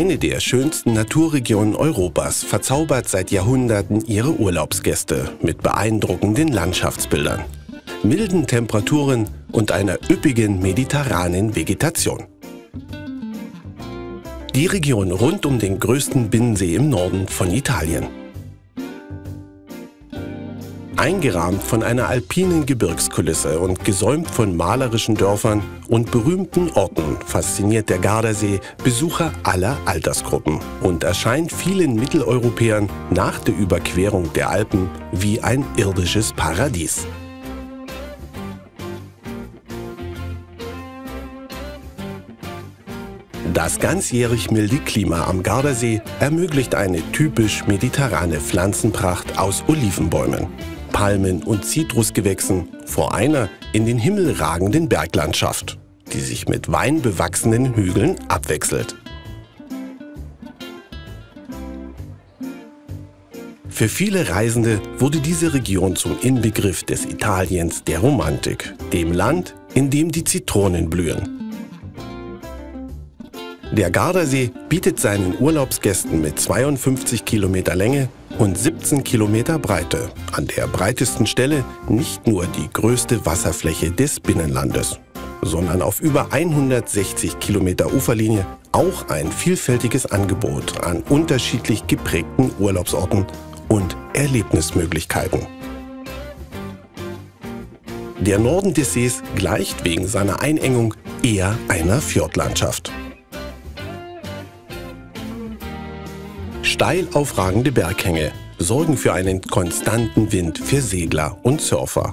Eine der schönsten Naturregionen Europas verzaubert seit Jahrhunderten ihre Urlaubsgäste mit beeindruckenden Landschaftsbildern, milden Temperaturen und einer üppigen mediterranen Vegetation. Die Region rund um den größten Binnensee im Norden von Italien. Eingerahmt von einer alpinen Gebirgskulisse und gesäumt von malerischen Dörfern und berühmten Orten fasziniert der Gardasee Besucher aller Altersgruppen und erscheint vielen Mitteleuropäern nach der Überquerung der Alpen wie ein irdisches Paradies. Das ganzjährig milde Klima am Gardasee ermöglicht eine typisch mediterrane Pflanzenpracht aus Olivenbäumen, Palmen und Zitrusgewächsen vor einer in den Himmel ragenden Berglandschaft, die sich mit weinbewachsenen Hügeln abwechselt. Für viele Reisende wurde diese Region zum Inbegriff des Italiens der Romantik, dem Land, in dem die Zitronen blühen. Der Gardasee bietet seinen Urlaubsgästen mit 52 Kilometer Länge und 17 Kilometer Breite an der breitesten Stelle nicht nur die größte Wasserfläche des Binnenlandes, sondern auf über 160 Kilometer Uferlinie auch ein vielfältiges Angebot an unterschiedlich geprägten Urlaubsorten und Erlebnismöglichkeiten. Der Norden des Sees gleicht wegen seiner Einengung eher einer Fjordlandschaft. Steil aufragende Berghänge sorgen für einen konstanten Wind für Segler und Surfer.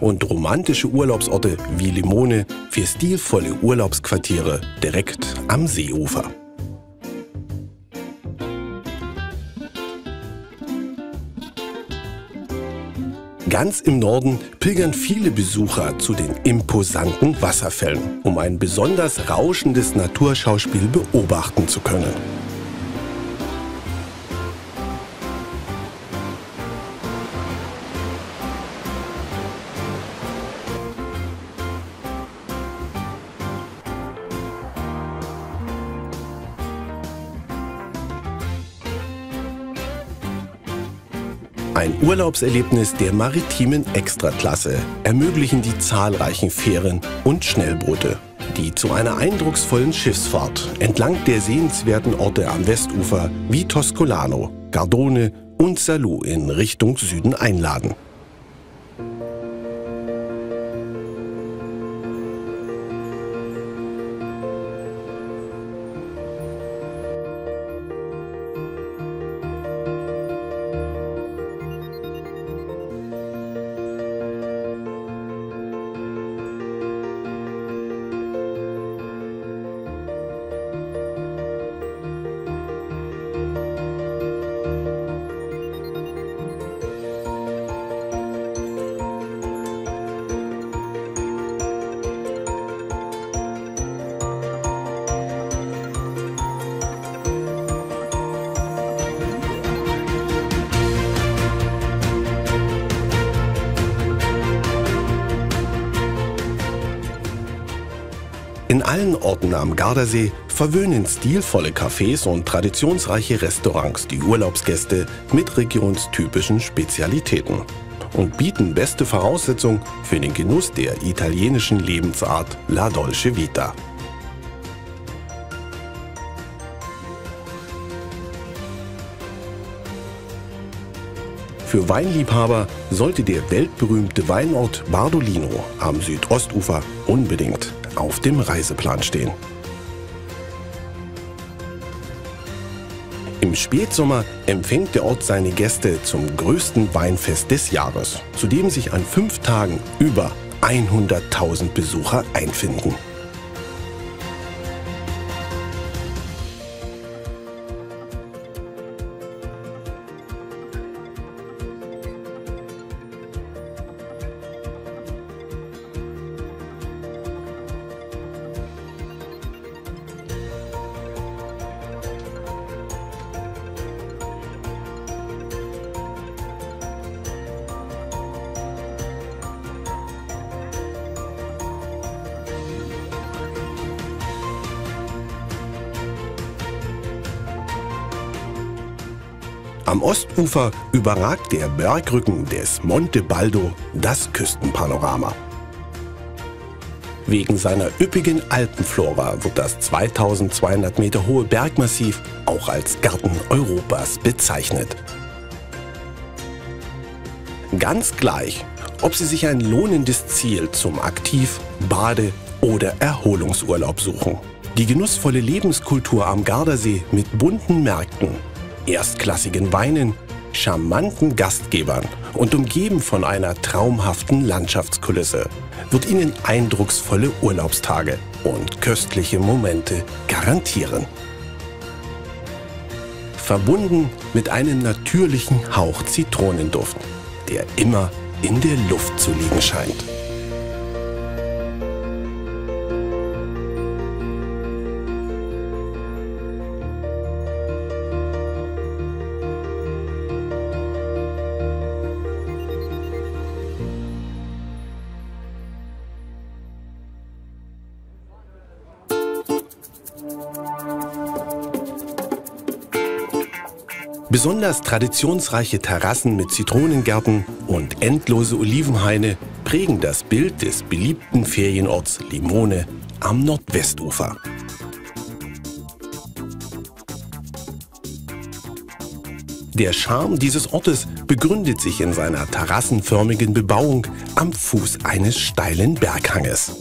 Und romantische Urlaubsorte wie Limone für stilvolle Urlaubsquartiere direkt am Seeufer. Ganz im Norden pilgern viele Besucher zu den imposanten Wasserfällen, um ein besonders rauschendes Naturschauspiel beobachten zu können. Ein Urlaubserlebnis der maritimen Extraklasse ermöglichen die zahlreichen Fähren und Schnellboote, die zu einer eindrucksvollen Schiffsfahrt entlang der sehenswerten Orte am Westufer wie Toscolano, Gardone und Salou in Richtung Süden einladen. In allen Orten am Gardasee verwöhnen stilvolle Cafés und traditionsreiche Restaurants die Urlaubsgäste mit regionstypischen Spezialitäten und bieten beste Voraussetzungen für den Genuss der italienischen Lebensart La Dolce Vita. Für Weinliebhaber sollte der weltberühmte Weinort Bardolino am Südostufer unbedingt auf dem Reiseplan stehen. Im Spätsommer empfängt der Ort seine Gäste zum größten Weinfest des Jahres, zu dem sich an 5 Tagen über 100.000 Besucher einfinden. Am Ostufer überragt der Bergrücken des Monte Baldo das Küstenpanorama. Wegen seiner üppigen Alpenflora wird das 2200 Meter hohe Bergmassiv auch als Garten Europas bezeichnet. Ganz gleich, ob Sie sich ein lohnendes Ziel zum Aktiv-, Bade- oder Erholungsurlaub suchen. Die genussvolle Lebenskultur am Gardasee mit bunten Märkten, erstklassigen Weinen, charmanten Gastgebern und umgeben von einer traumhaften Landschaftskulisse wird Ihnen eindrucksvolle Urlaubstage und köstliche Momente garantieren. Verbunden mit einem natürlichen Hauch Zitronenduft, der immer in der Luft zu liegen scheint. Besonders traditionsreiche Terrassen mit Zitronengärten und endlose Olivenhaine prägen das Bild des beliebten Ferienorts Limone am Nordwestufer. Der Charme dieses Ortes begründet sich in seiner terrassenförmigen Bebauung am Fuß eines steilen Berghanges.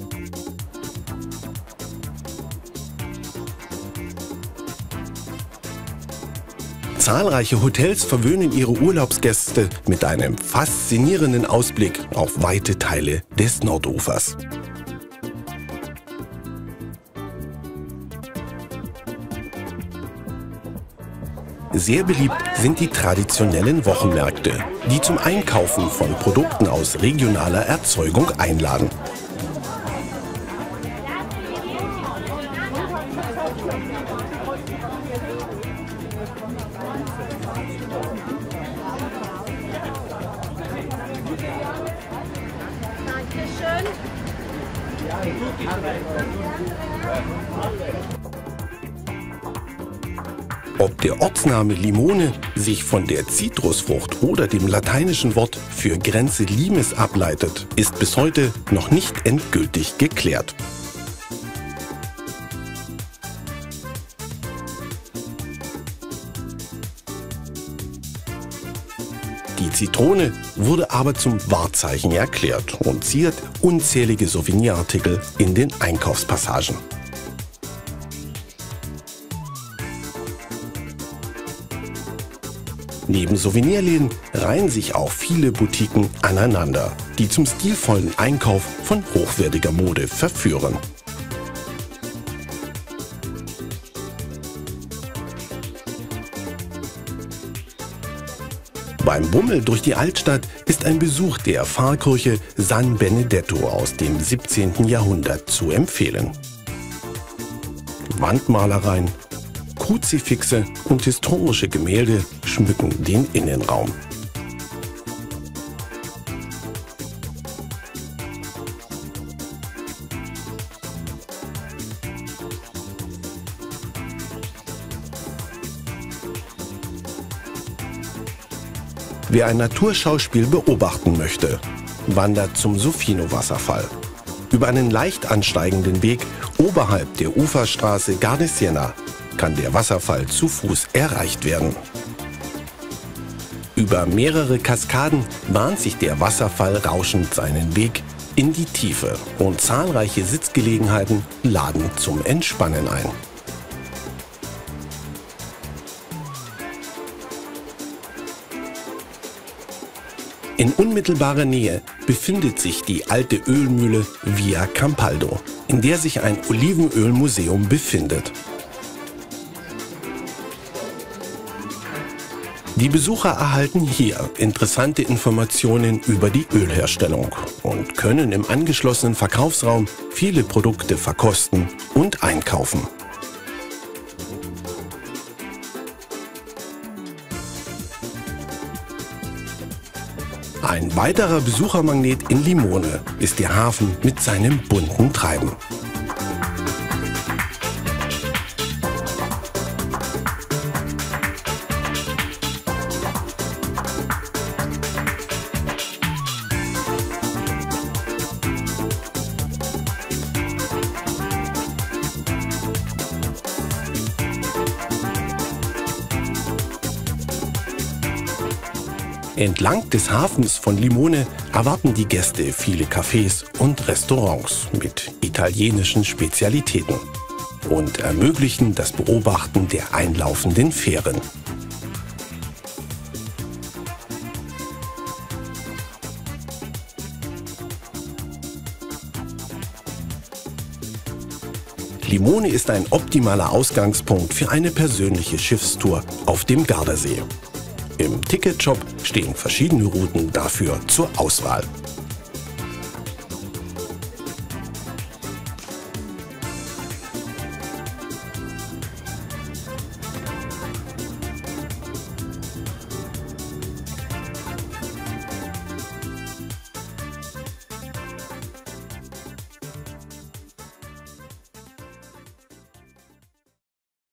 Zahlreiche Hotels verwöhnen ihre Urlaubsgäste mit einem faszinierenden Ausblick auf weite Teile des Nordufers. Sehr beliebt sind die traditionellen Wochenmärkte, die zum Einkaufen von Produkten aus regionaler Erzeugung einladen. Ob der Ortsname Limone sich von der Zitrusfrucht oder dem lateinischen Wort für Grenze Limes ableitet, ist bis heute noch nicht endgültig geklärt. Die Zitrone wurde aber zum Wahrzeichen erklärt und ziert unzählige Souvenirartikel in den Einkaufspassagen. Neben Souvenirläden reihen sich auch viele Boutiquen aneinander, die zum stilvollen Einkauf von hochwertiger Mode verführen. Beim Bummel durch die Altstadt ist ein Besuch der Pfarrkirche San Benedetto aus dem 17. Jahrhundert zu empfehlen. Wandmalereien, Kruzifixe und historische Gemälde schmücken den Innenraum. Wer ein Naturschauspiel beobachten möchte, wandert zum Sufino-Wasserfall. Über einen leicht ansteigenden Weg oberhalb der Uferstraße Gardesiana kann der Wasserfall zu Fuß erreicht werden. Über mehrere Kaskaden bahnt sich der Wasserfall rauschend seinen Weg in die Tiefe und zahlreiche Sitzgelegenheiten laden zum Entspannen ein. In unmittelbarer Nähe befindet sich die alte Ölmühle Via Campaldo, in der sich ein Olivenölmuseum befindet. Die Besucher erhalten hier interessante Informationen über die Ölherstellung und können im angeschlossenen Verkaufsraum viele Produkte verkosten und einkaufen. Ein weiterer Besuchermagnet in Limone ist der Hafen mit seinem bunten Treiben. Entlang des Hafens von Limone erwarten die Gäste viele Cafés und Restaurants mit italienischen Spezialitäten und ermöglichen das Beobachten der einlaufenden Fähren. Limone ist ein optimaler Ausgangspunkt für eine persönliche Schiffstour auf dem Gardasee. Im Ticketshop stehen verschiedene Routen dafür zur Auswahl.